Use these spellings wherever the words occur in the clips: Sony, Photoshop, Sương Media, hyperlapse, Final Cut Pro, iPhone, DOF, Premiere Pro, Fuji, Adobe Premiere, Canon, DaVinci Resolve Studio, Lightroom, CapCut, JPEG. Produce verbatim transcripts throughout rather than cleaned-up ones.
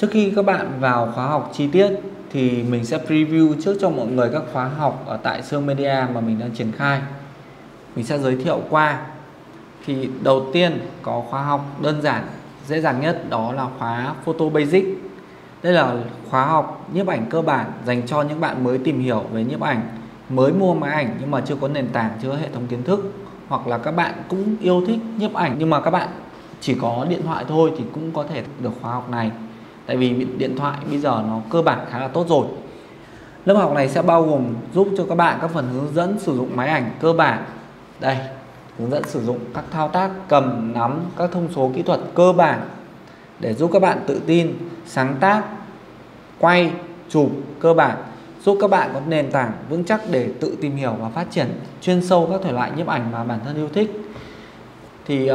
Trước khi các bạn vào khóa học chi tiết thì mình sẽ preview trước cho mọi người các khóa học ở tại Sương Media mà mình đang triển khai. Mình sẽ giới thiệu qua. Thì đầu tiên có khóa học đơn giản, dễ dàng nhất, đó là khóa Photo Basic. Đây là khóa học nhiếp ảnh cơ bản dành cho những bạn mới tìm hiểu về nhiếp ảnh, mới mua máy ảnh nhưng mà chưa có nền tảng, chưa có hệ thống kiến thức, hoặc là các bạn cũng yêu thích nhiếp ảnh nhưng mà các bạn chỉ có điện thoại thôi thì cũng có thể được khóa học này. Tại vì điện thoại bây giờ nó cơ bản khá là tốt rồi. Lớp học này sẽ bao gồm giúp cho các bạn các phần hướng dẫn sử dụng máy ảnh cơ bản. Đây, hướng dẫn sử dụng các thao tác cầm, nắm, các thông số kỹ thuật cơ bản để giúp các bạn tự tin sáng tác, quay, chụp cơ bản, giúp các bạn có nền tảng vững chắc để tự tìm hiểu và phát triển chuyên sâu các thể loại nhiếp ảnh mà bản thân yêu thích. Thì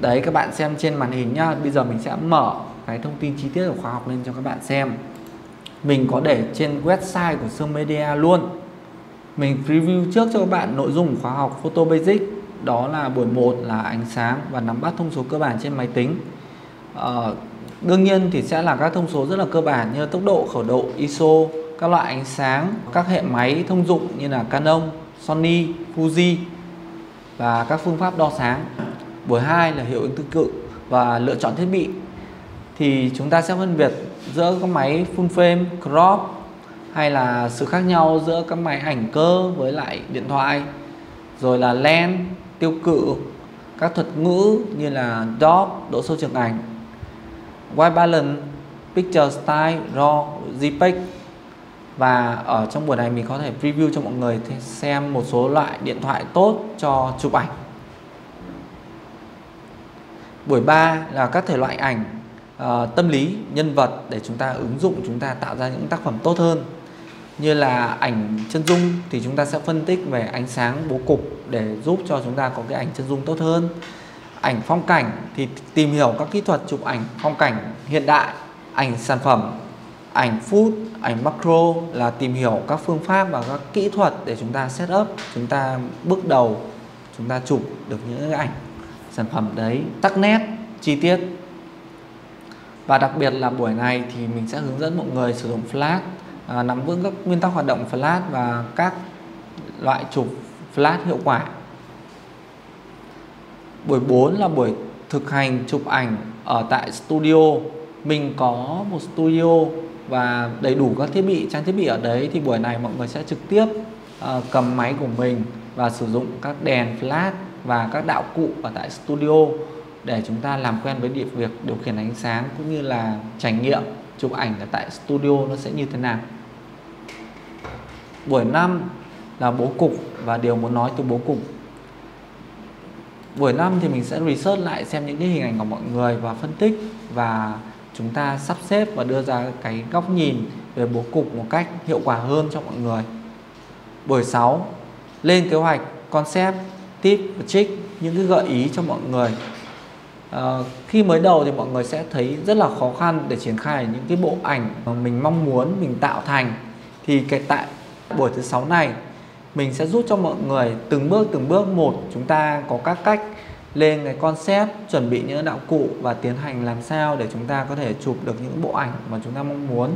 đấy, các bạn xem trên màn hình nhá. Bây giờ mình sẽ mở cái thông tin chi tiết của khóa học lên cho các bạn xem. Mình có để trên website của Sương Media luôn. Mình preview trước cho các bạn nội dung khóa học Photo Basic. Đó là buổi một là ánh sáng và nắm bắt thông số cơ bản trên máy tính. Ờ, đương nhiên thì sẽ là các thông số rất là cơ bản như tốc độ, khẩu độ, i ét ô, các loại ánh sáng, các hệ máy thông dụng như là Canon, Sony, Fuji và các phương pháp đo sáng. Buổi hai là hiệu ứng tương cự và lựa chọn thiết bị. Thì chúng ta sẽ phân biệt giữa các máy full frame, crop hay là sự khác nhau giữa các máy ảnh cơ với lại điện thoại. Rồi là lens, tiêu cự, các thuật ngữ như là đê ô ép, độ sâu chụp ảnh, white balance, picture style, raw, JPEG. Và ở trong buổi này mình có thể preview cho mọi người xem một số loại điện thoại tốt cho chụp ảnh. Buổi ba là các thể loại ảnh Uh, tâm lý, nhân vật để chúng ta ứng dụng, chúng ta tạo ra những tác phẩm tốt hơn. Như là ảnh chân dung thì chúng ta sẽ phân tích về ánh sáng, bố cục để giúp cho chúng ta có cái ảnh chân dung tốt hơn. Ảnh phong cảnh thì tìm hiểu các kỹ thuật chụp ảnh phong cảnh hiện đại. Ảnh sản phẩm, ảnh food, ảnh macro là tìm hiểu các phương pháp và các kỹ thuật để chúng ta set up, chúng ta bước đầu chúng ta chụp được những cái ảnh sản phẩm đấy, tắc nét, chi tiết. Và đặc biệt là buổi này thì mình sẽ hướng dẫn mọi người sử dụng flash, à, nắm vững các nguyên tắc hoạt động flash và các loại chụp flash hiệu quả. Buổi bốn là buổi thực hành chụp ảnh ở tại studio. Mình có một studio và đầy đủ các thiết bị, trang thiết bị ở đấy. Thì buổi này mọi người sẽ trực tiếp à, cầm máy của mình và sử dụng các đèn flash và các đạo cụ ở tại studio để chúng ta làm quen với việc điều khiển ánh sáng cũng như là trải nghiệm chụp ảnh ở tại studio nó sẽ như thế nào. Buổi năm là bố cục và điều muốn nói từ bố cục. Buổi năm thì mình sẽ research lại xem những cái hình ảnh của mọi người và phân tích, và chúng ta sắp xếp và đưa ra cái góc nhìn về bố cục một cách hiệu quả hơn cho mọi người. Buổi sáu lên kế hoạch, concept, tip và trick, những cái gợi ý cho mọi người. À, khi mới đầu thì mọi người sẽ thấy rất là khó khăn để triển khai những cái bộ ảnh mà mình mong muốn mình tạo thành. Thì cái tại buổi thứ sáu này mình sẽ giúp cho mọi người từng bước từng bước một, chúng ta có các cách lên cái concept, chuẩn bị những đạo cụ và tiến hành làm sao để chúng ta có thể chụp được những bộ ảnh mà chúng ta mong muốn.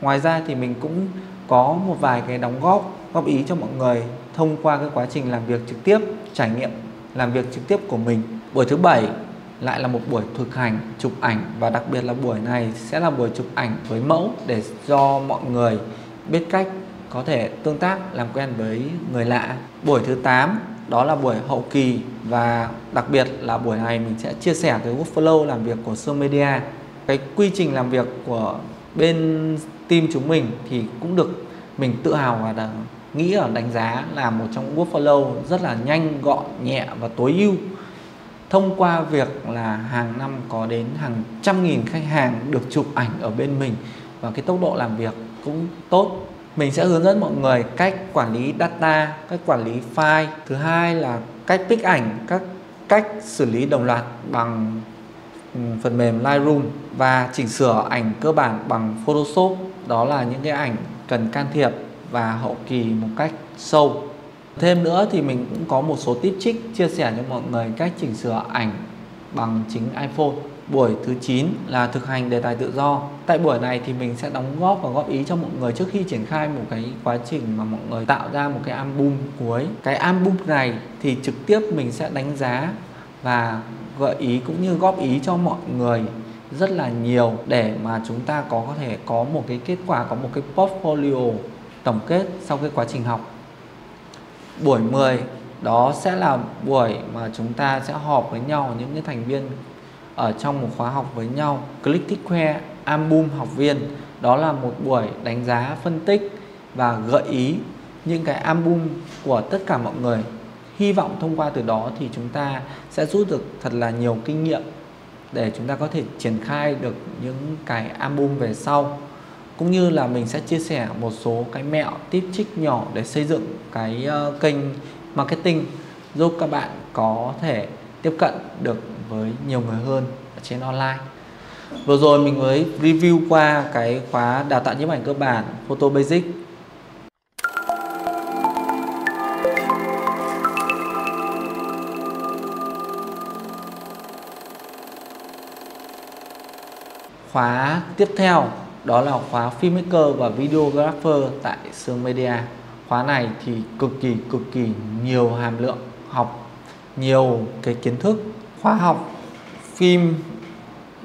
Ngoài ra thì mình cũng có một vài cái đóng góp, góp ý cho mọi người thông qua cái quá trình làm việc trực tiếp, trải nghiệm làm việc trực tiếp của mình. Buổi thứ bảy lại là một buổi thực hành chụp ảnh, và đặc biệt là buổi này sẽ là buổi chụp ảnh với mẫu để cho mọi người biết cách có thể tương tác, làm quen với người lạ. Buổi thứ tám đó là buổi hậu kỳ, và đặc biệt là buổi này mình sẽ chia sẻ cái workflow làm việc của Sương Media. Cái quy trình làm việc của bên team chúng mình thì cũng được mình tự hào và đã nghĩ ở đánh giá là một trong workflow rất là nhanh, gọn, nhẹ và tối ưu. Thông qua việc là hàng năm có đến hàng trăm nghìn khách hàng được chụp ảnh ở bên mình, và cái tốc độ làm việc cũng tốt. Mình sẽ hướng dẫn mọi người cách quản lý data, cách quản lý file. Thứ hai là cách pick ảnh, các cách xử lý đồng loạt bằng phần mềm Lightroom, và chỉnh sửa ảnh cơ bản bằng Photoshop. Đó là những cái ảnh cần can thiệp và hậu kỳ một cách sâu. Thêm nữa thì mình cũng có một số tip trick chia sẻ cho mọi người cách chỉnh sửa ảnh bằng chính iPhone. Buổi thứ chín là thực hành đề tài tự do. Tại buổi này thì mình sẽ đóng góp và góp ý cho mọi người trước khi triển khai một cái quá trình mà mọi người tạo ra một cái album cuối. Cái album này thì trực tiếp mình sẽ đánh giá và gợi ý cũng như góp ý cho mọi người rất là nhiều để mà chúng ta có thể có một cái kết quả, có một cái portfolio tổng kết sau cái quá trình học. Buổi mười đó sẽ là buổi mà chúng ta sẽ họp với nhau, những cái thành viên ở trong một khóa học với nhau, click thích khoe album học viên. Đó là một buổi đánh giá, phân tích và gợi ý những cái album của tất cả mọi người. Hy vọng thông qua từ đó thì chúng ta sẽ rút được thật là nhiều kinh nghiệm để chúng ta có thể triển khai được những cái album về sau. Cũng như là mình sẽ chia sẻ một số cái mẹo, tip trích nhỏ để xây dựng cái kênh marketing giúp các bạn có thể tiếp cận được với nhiều người hơn ở trên online. Vừa rồi mình mới review qua cái khóa đào tạo nhiếp ảnh cơ bản Photo Basic. Khóa tiếp theo đó là khóa Filmmaker và Videographer tại Sương Media. Khóa này thì cực kỳ cực kỳ nhiều hàm lượng học, nhiều cái kiến thức. Khóa học phim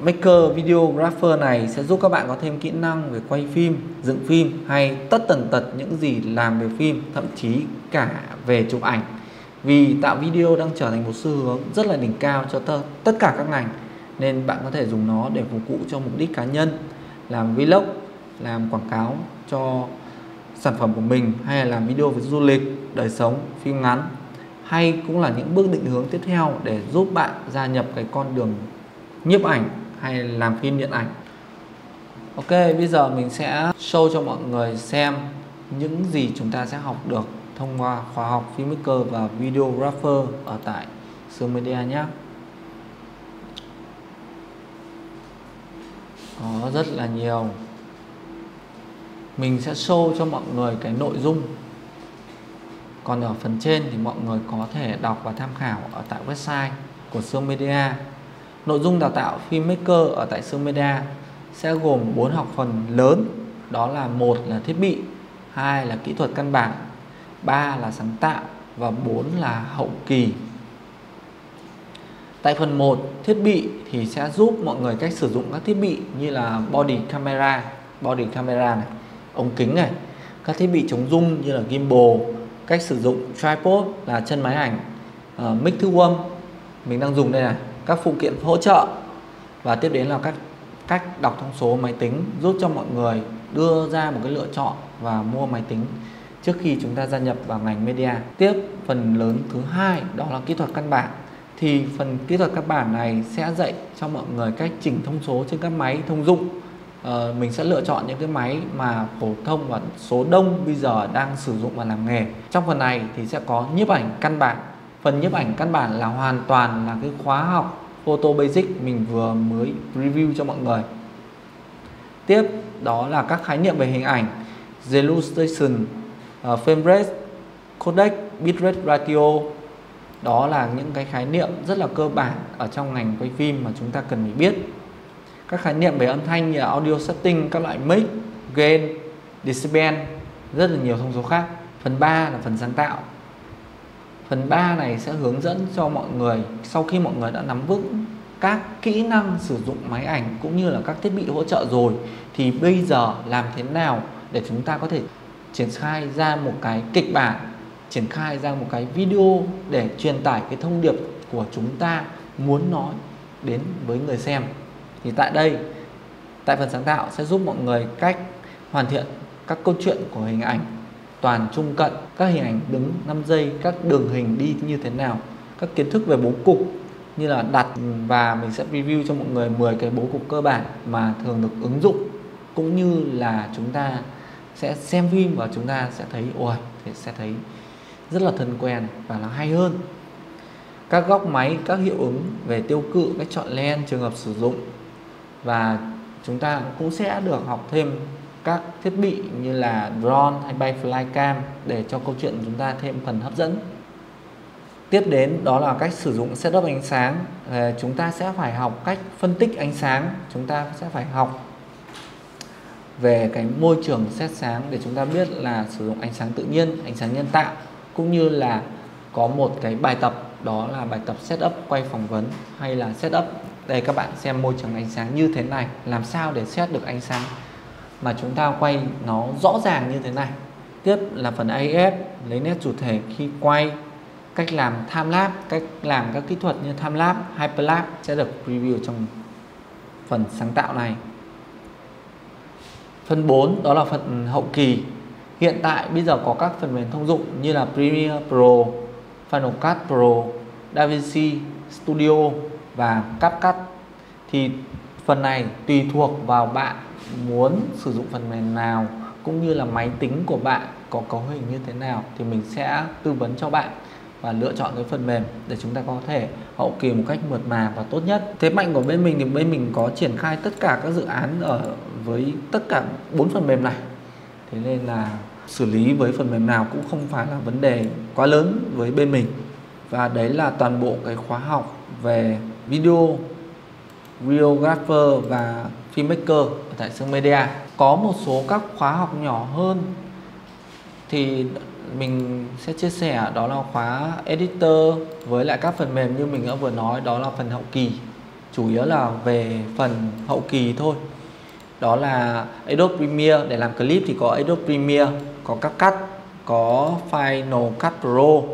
maker videographer này sẽ giúp các bạn có thêm kỹ năng về quay phim, dựng phim hay tất tần tật những gì làm về phim, thậm chí cả về chụp ảnh. Vì tạo video đang trở thành một xu hướng rất là đỉnh cao cho tất cả các ngành, nên bạn có thể dùng nó để phục vụ cho mục đích cá nhân, làm vlog, làm quảng cáo cho sản phẩm của mình, hay là làm video về du lịch, đời sống, phim ngắn, hay cũng là những bước định hướng tiếp theo để giúp bạn gia nhập cái con đường nhiếp ảnh hay làm phim điện ảnh. Ok, bây giờ mình sẽ show cho mọi người xem những gì chúng ta sẽ học được thông qua khóa học Filmmaker và Videographer ở tại Sương Media nhé. Có rất là nhiều. Mình sẽ show cho mọi người cái nội dung. Còn ở phần trên thì mọi người có thể đọc và tham khảo ở tại website của Sương Media. Nội dung đào tạo Filmmaker ở tại Sương Media sẽ gồm bốn học phần lớn. Đó là một là thiết bị, hai là kỹ thuật căn bản, ba là sáng tạo và bốn là hậu kỳ. Tại phần một, thiết bị thì sẽ giúp mọi người cách sử dụng các thiết bị như là body camera, body camera này, ống kính này, các thiết bị chống rung như là gimbal, cách sử dụng tripod là chân máy ảnh, uh, mic thu âm mình đang dùng đây này, các phụ kiện hỗ trợ, và tiếp đến là các cách đọc thông số máy tính giúp cho mọi người đưa ra một cái lựa chọn và mua máy tính trước khi chúng ta gia nhập vào ngành media. Tiếp phần lớn thứ hai đó là kỹ thuật căn bản. Thì phần kỹ thuật căn bản này sẽ dạy cho mọi người cách chỉnh thông số trên các máy thông dụng. Uh, mình sẽ lựa chọn những cái máy mà phổ thông và số đông bây giờ đang sử dụng và làm nghề. Trong phần này thì sẽ có nhiếp ảnh căn bản. Phần nhiếp ảnh căn bản là hoàn toàn là cái khóa học Photo Basic mình vừa mới review cho mọi người. Tiếp đó là các khái niệm về hình ảnh, Deluxation, uh, frame rate, codec, bitrate ratio. Đó là những cái khái niệm rất là cơ bản ở trong ngành quay phim mà chúng ta cần phải biết. Các khái niệm về âm thanh như audio setting, các loại mic, gain, decibel, rất là nhiều thông số khác. Phần ba là phần sáng tạo. Phần ba này sẽ hướng dẫn cho mọi người, sau khi mọi người đã nắm vững các kỹ năng sử dụng máy ảnh cũng như là các thiết bị hỗ trợ rồi, thì bây giờ làm thế nào để chúng ta có thể triển khai ra một cái kịch bản, triển khai ra một cái video để truyền tải cái thông điệp của chúng ta muốn nói đến với người xem. Thì tại đây, tại phần sáng tạo sẽ giúp mọi người cách hoàn thiện các câu chuyện của hình ảnh toàn trung cận, các hình ảnh đứng năm giây, các đường hình đi như thế nào, các kiến thức về bố cục như là đặt, và mình sẽ review cho mọi người mười cái bố cục cơ bản mà thường được ứng dụng, cũng như là chúng ta sẽ xem phim và chúng ta sẽ thấy ôi thì sẽ thấy rất là thân quen và là hay hơn. Các góc máy, các hiệu ứng về tiêu cự, cách chọn lens, trường hợp sử dụng. Và chúng ta cũng sẽ được học thêm các thiết bị như là drone hay bay flycam để cho câu chuyện chúng ta thêm phần hấp dẫn. Tiếp đến đó là cách sử dụng setup ánh sáng. Chúng ta sẽ phải học cách phân tích ánh sáng, chúng ta sẽ phải học về cái môi trường set sáng để chúng ta biết là sử dụng ánh sáng tự nhiên, ánh sáng nhân tạo, cũng như là có một cái bài tập đó là bài tập setup quay phỏng vấn hay là setup. Đây các bạn xem môi trường ánh sáng như thế này, làm sao để set được ánh sáng mà chúng ta quay nó rõ ràng như thế này. Tiếp là phần a ép, lấy nét chủ thể khi quay, cách làm time lapse, cách làm các kỹ thuật như time lapse, hyperlapse sẽ được review trong phần sáng tạo này. Phần bốn đó là phần hậu kỳ. Hiện tại bây giờ có các phần mềm thông dụng như là Premiere Pro, Final Cut Pro, DaVinci Studio và CapCut. Thì phần này tùy thuộc vào bạn muốn sử dụng phần mềm nào cũng như là máy tính của bạn có cấu hình như thế nào thì mình sẽ tư vấn cho bạn và lựa chọn cái phần mềm để chúng ta có thể hậu kỳ một cách mượt mà và tốt nhất. Thế mạnh của bên mình thì bên mình có triển khai tất cả các dự án ở với tất cả bốn phần mềm này. Thế nên là xử lý với phần mềm nào cũng không phải là vấn đề quá lớn với bên mình. Và đấy là toàn bộ cái khóa học về video, videographer và filmmaker ở tại Sương Media. Có một số các khóa học nhỏ hơn thì mình sẽ chia sẻ, đó là khóa editor với lại các phần mềm như mình đã vừa nói, đó là phần hậu kỳ. Chủ yếu là về phần hậu kỳ thôi. Đó là Adobe Premiere, để làm clip thì có Adobe Premiere, có CapCut, có Final Cut Pro,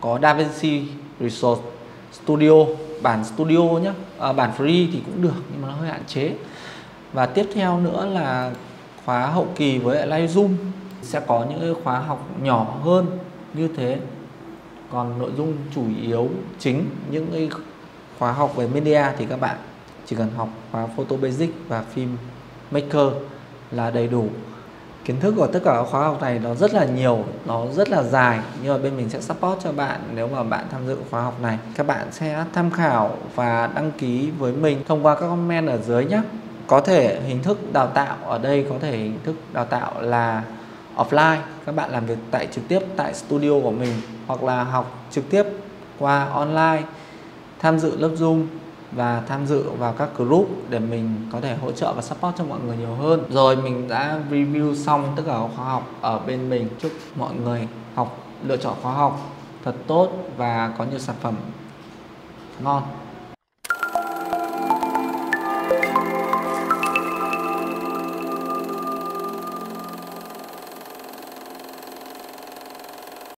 có DaVinci Resolve Studio, bản Studio nhé, à, bản free thì cũng được nhưng mà nó hơi hạn chế. Và tiếp theo nữa là khóa hậu kỳ với Lightroom. Sẽ có những khóa học nhỏ hơn như thế. Còn nội dung chủ yếu chính những khóa học về media thì các bạn chỉ cần học khóa Photo Basic và Film Maker là đầy đủ. Kiến thức của tất cả các khóa học này nó rất là nhiều, nó rất là dài, nhưng mà bên mình sẽ support cho bạn nếu mà bạn tham dự khóa học này. Các bạn sẽ tham khảo và đăng ký với mình thông qua các comment ở dưới nhé. Có thể hình thức đào tạo ở đây có thể hình thức đào tạo là offline, các bạn làm việc tại trực tiếp tại studio của mình, hoặc là học trực tiếp qua online, tham dự lớp Zoom và tham dự vào các group để mình có thể hỗ trợ và support cho mọi người nhiều hơn. Rồi mình đã review xong tất cả các khóa học ở bên mình. Chúc mọi người học lựa chọn khóa học thật tốt và có nhiều sản phẩm ngon.